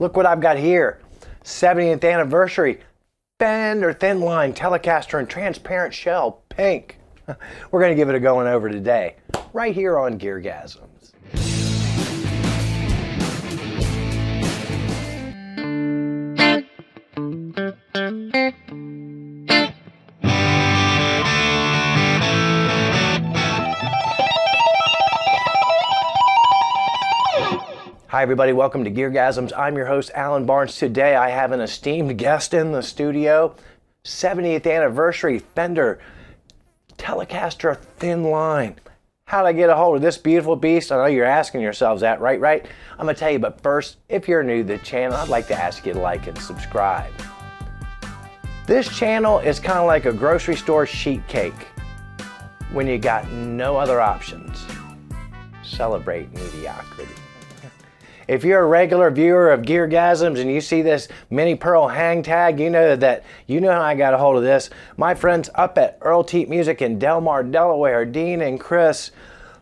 Look what I've got here. 70th anniversary. Fender Thin Line Telecaster in transparent shell pink. We're going to give it a going over today, right here on Geargasms. Hi everybody, welcome to Geargasms. I'm your host, Alan Barnes. Today I have an esteemed guest in the studio. 70th anniversary Fender Telecaster Thin Line. How do I get a hold of this beautiful beast? I know you're asking yourselves that, right? I'm gonna tell you, but first, if you're new to the channel, I'd like to ask you to like and subscribe. This channel is kind of like a grocery store sheet cake when you got no other options. Celebrate mediocrity. If you're a regular viewer of Geargasms and you see this mini pearl hang tag, you know that you know how I got a hold of this. My friends up at Earle Teat Music in Delmar, Delaware, Dean and Chris,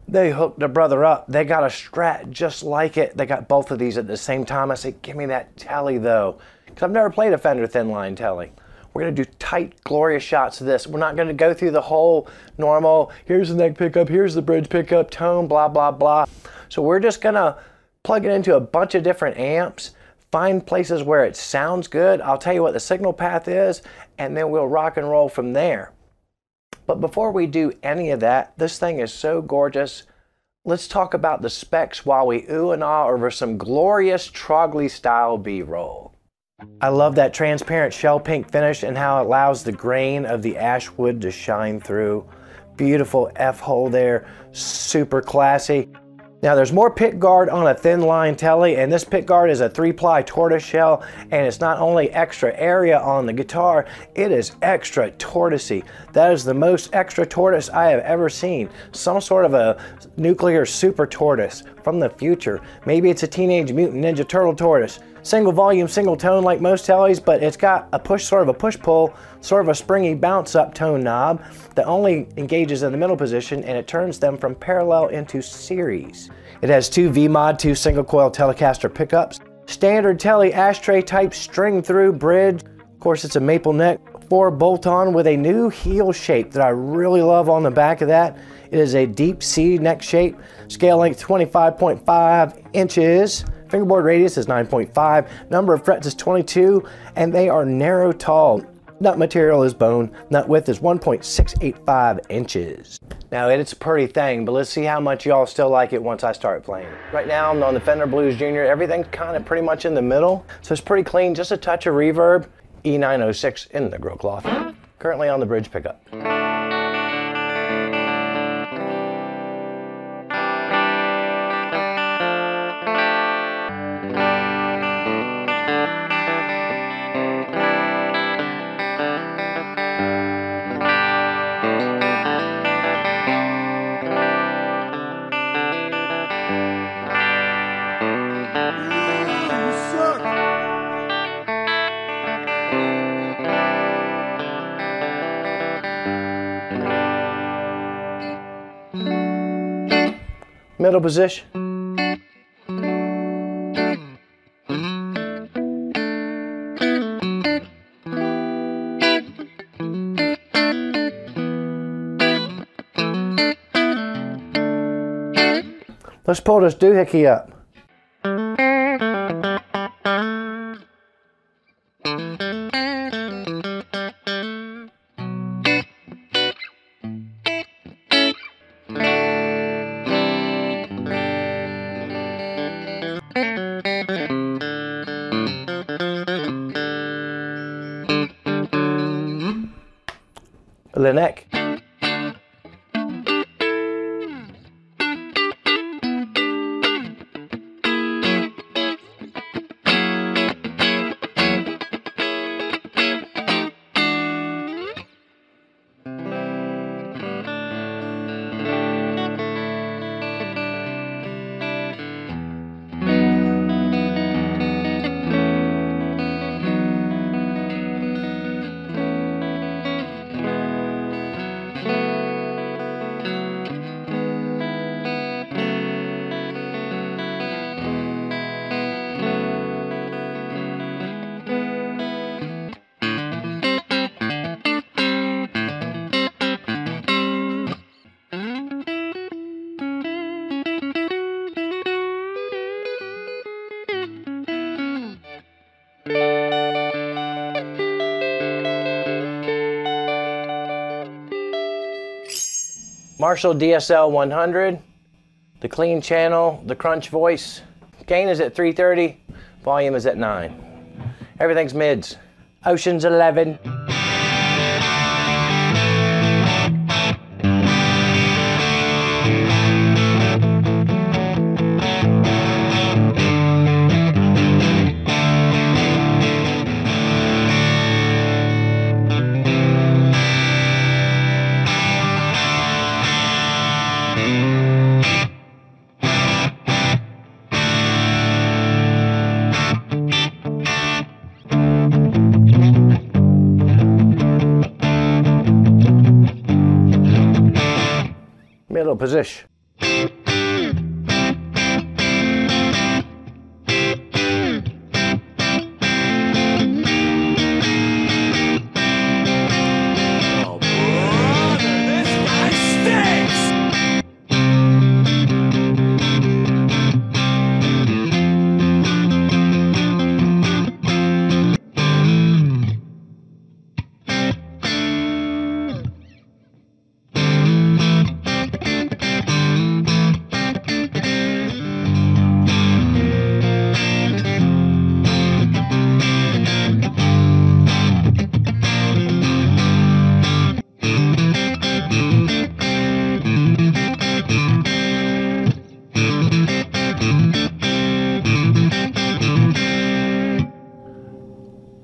they hooked a brother up. They got a Strat just like it. They got both of these at the same time. I said, give me that Telly though, because I've never played a Fender Thin Line Telly. We're going to do tight, glorious shots of this. We're not going to go through the whole normal, here's the neck pickup, here's the bridge pickup, tone, blah, blah, blah. So we're just going to plug it into a bunch of different amps, find places where it sounds good. I'll tell you what the signal path is, and then we'll rock and roll from there. But before we do any of that, this thing is so gorgeous. Let's talk about the specs while we ooh and ah over some glorious Trogly style B-roll. I love that transparent shell pink finish and how it allows the grain of the ash wood to shine through. Beautiful F-hole there, super classy. Now there's more pick guard on a Thin Line Telly, and this pick guard is a 3-ply tortoiseshell, and it's not only extra area on the guitar, it is extra tortoisey. That is the most extra tortoise I have ever seen. Some sort of a nuclear super tortoise from the future. Maybe it's a Teenage Mutant Ninja Turtle tortoise. Single volume, single tone like most Tellys, but it's got a push, sort of a push pull, sort of a springy bounce up tone knob that only engages in the middle position, and it turns them from parallel into series. It has two V-Mod, two single coil Telecaster pickups, standard Telly ashtray type string through bridge. Of course, it's a maple neck, 4 bolt on with a new heel shape that I really love on the back of that. It is a deep C neck shape, scale length 25.5 inches. Fingerboard radius is 9.5, number of frets is 22, and they are narrow tall. Nut material is bone, nut width is 1.685 inches. Now it's a pretty thing, but let's see how much y'all still like it once I start playing. Right now I'm on the Fender Blues Junior, everything's kind of pretty much in the middle, so it's pretty clean, just a touch of reverb. E906 in the grill cloth, currently on the bridge pickup. Middle position. Let's pull this doohickey up. The neck. Marshall DSL 100, the clean channel, the crunch voice. Gain is at 330, volume is at 9. Everything's mids. Ocean's 11. Middle position.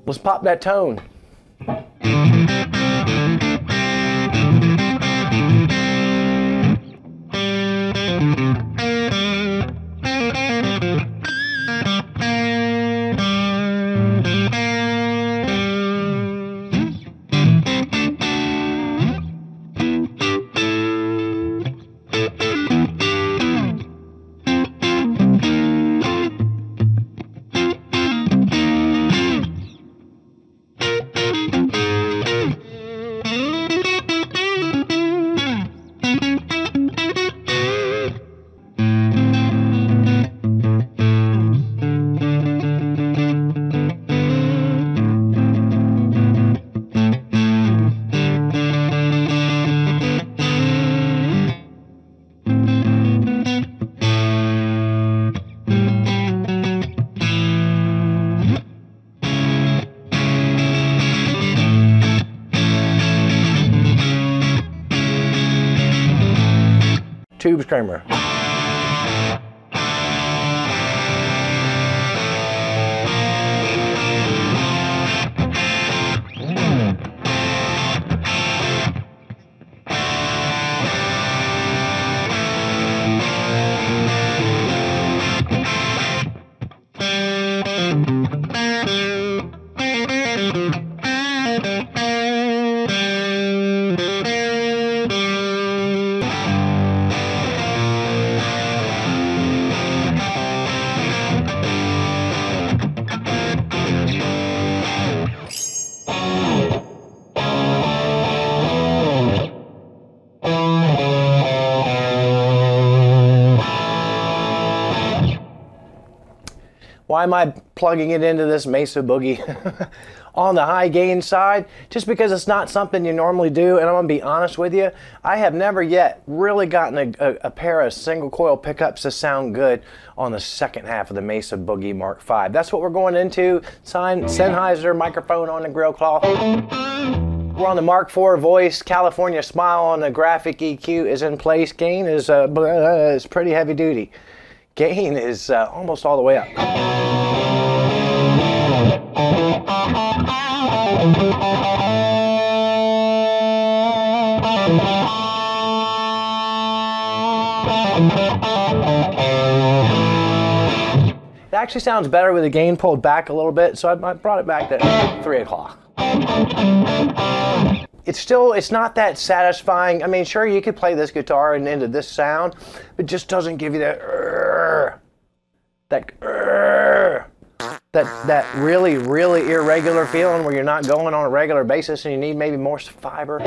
Let's pop that tone. Tube screamer. Why am I plugging it into this Mesa Boogie on the high gain side? Just because it's not something you normally do, and I'm gonna be honest with you, I have never yet really gotten a pair of single coil pickups to sound good on the second half of the Mesa Boogie Mark V. That's what we're going into. Sennheiser microphone on the grill cloth. We're on the Mark IV voice. California Smile on the graphic EQ is in place. Gain is pretty heavy duty. Gain is almost all the way up. It actually sounds better with the gain pulled back a little bit, so I brought it back to 3 o'clock. It's not that satisfying. I mean, sure, you could play this guitar and into this sound, but it just doesn't give you that really, really irregular feeling where you're not going on a regular basis and you need maybe more fiber.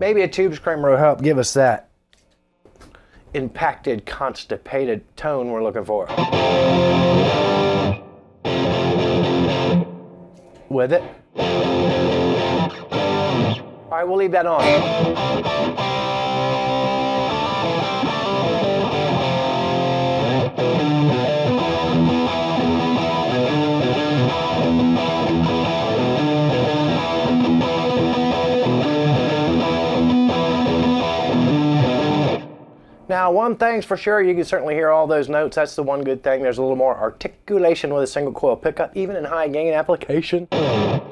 Maybe a tube screamer will help give us that impacted, constipated tone we're looking for. With it. All right, we'll leave that on. Now, one thing's for sure, you can certainly hear all those notes. That's the one good thing. There's a little more articulation with a single coil pickup, even in high gain application. But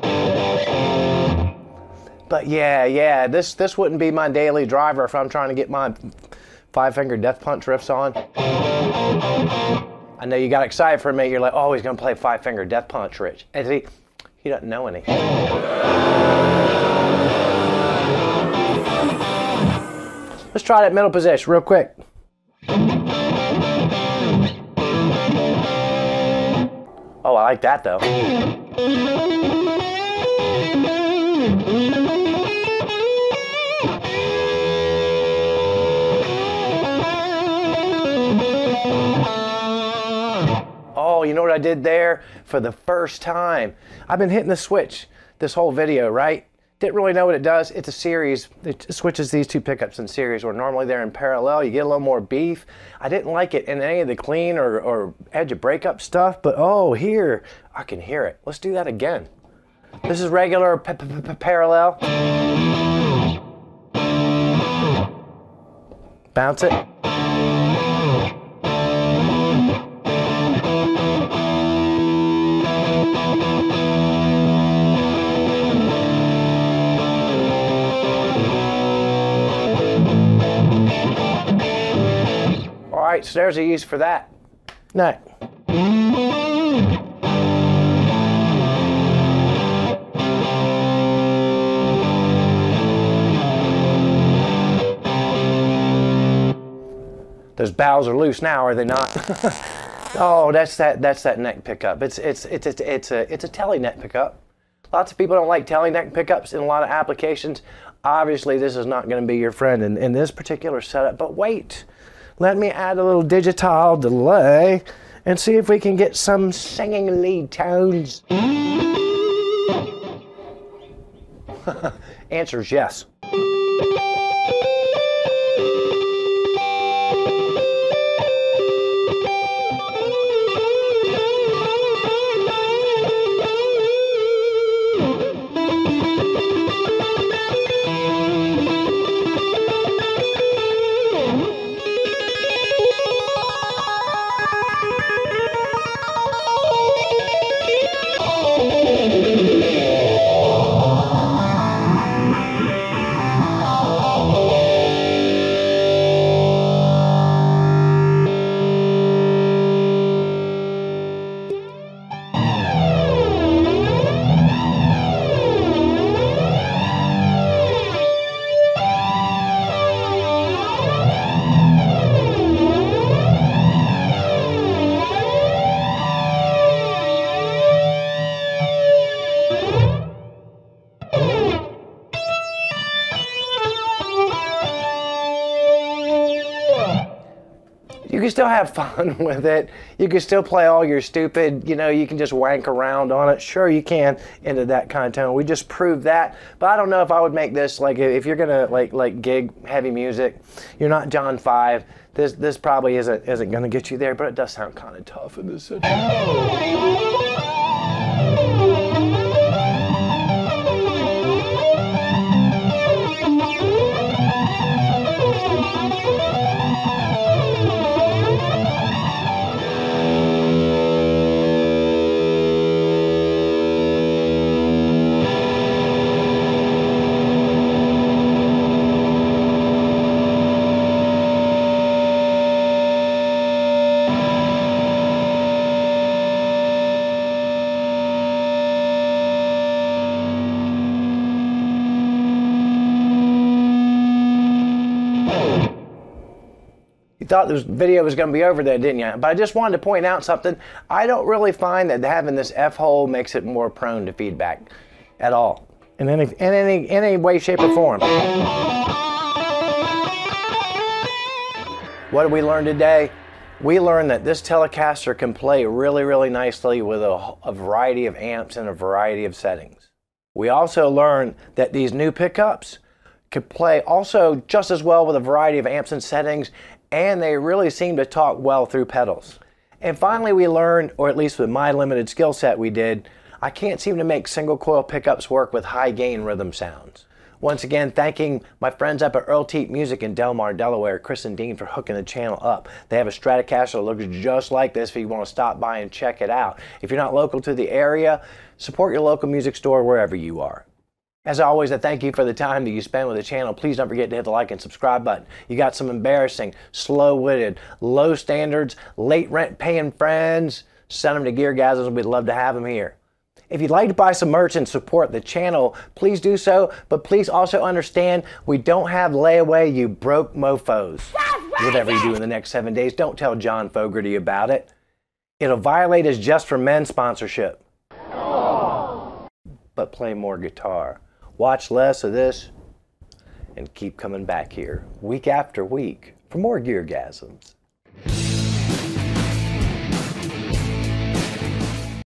yeah, this wouldn't be my daily driver if I'm trying to get my five-finger death punch riffs on. I know you got excited for a minute. You're like, oh, he's gonna play five-finger death punch, Rich. And he doesn't know any. Let's try that middle position real quick. Oh, I like that though. Oh, you know what I did there? For the first time, I've been hitting the switch this whole video, right? Didn't really know what it does. It's a series. It switches these two pickups in series where normally they're in parallel. You get a little more beef. I didn't like it in any of the clean or edge of breakup stuff, but oh, here, I can hear it. Let's do that again. This is regular parallel. Bounce it. So there's a use for that. No. Those bows are loose now, are they not? Oh, that's that neck pickup. It's a tele neck pickup. Lots of people don't like tele neck pickups in a lot of applications. Obviously, this is not going to be your friend in this particular setup. But wait. Let me add a little digital delay and see if we can get some singing lead tones. Answer's yes. Still have fun with it. You can still play all your stupid, you know, you can just wank around on it. Sure you can, into that kind of tone. We just proved that. But I don't know if I would make this, like, if you're gonna like gig heavy music, you're not John Five. This probably isn't gonna get you there, but it does sound kind of tough in this situation. Thought this video was going to be over there, didn't you? But I just wanted to point out something. I don't really find that having this F-hole makes it more prone to feedback at all in any way, shape, or form. What did we learn today? We learned that this Telecaster can play really, really nicely with a variety of amps and a variety of settings. We also learned that these new pickups could play also just as well with a variety of amps and settings, and they really seem to talk well through pedals. And finally we learned, or at least with my limited skill set we did, I can't seem to make single coil pickups work with high gain rhythm sounds. Once again, thanking my friends up at Earle Teat Music in Delmar, Delaware, Chris and Dean, for hooking the channel up. They have a Stratocaster that looks just like this if you want to stop by and check it out. If you're not local to the area, support your local music store wherever you are. As always, I thank you for the time that you spend with the channel. Please don't forget to hit the like and subscribe button. You got some embarrassing, slow-witted, low standards, late rent paying friends, send them to Geargasms. We'd love to have them here. If you'd like to buy some merch and support the channel, please do so, but please also understand we don't have layaway, you broke mofos. Whatever you do in the next 7 days, don't tell John Fogerty about it. It'll violate his Just for Men sponsorship. Aww. But play more guitar. Watch less of this and keep coming back here week after week for more Geargasms.